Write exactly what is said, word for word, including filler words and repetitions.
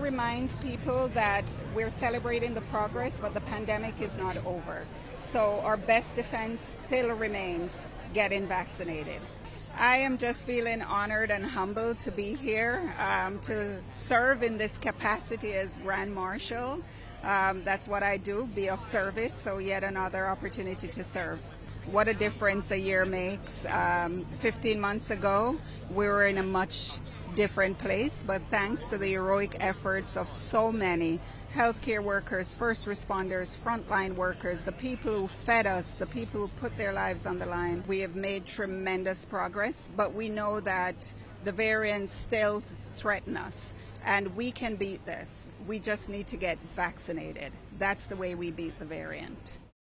want to remind people that we're celebrating the progress, but the pandemic is not over. So our best defense still remains getting vaccinated. I am just feeling honored and humbled to be here, um, to serve in this capacity as Grand Marshal. Um, that's what I do, be of service, so yet another opportunity to serve. What a difference a year makes. Um, fifteen months ago, we were in a much different place, but thanks to the heroic efforts of so many healthcare workers, first responders, frontline workers, the people who fed us, the people who put their lives on the line, we have made tremendous progress, but we know that the variants still threaten us, and we can beat this. We just need to get vaccinated. That's the way we beat the variant.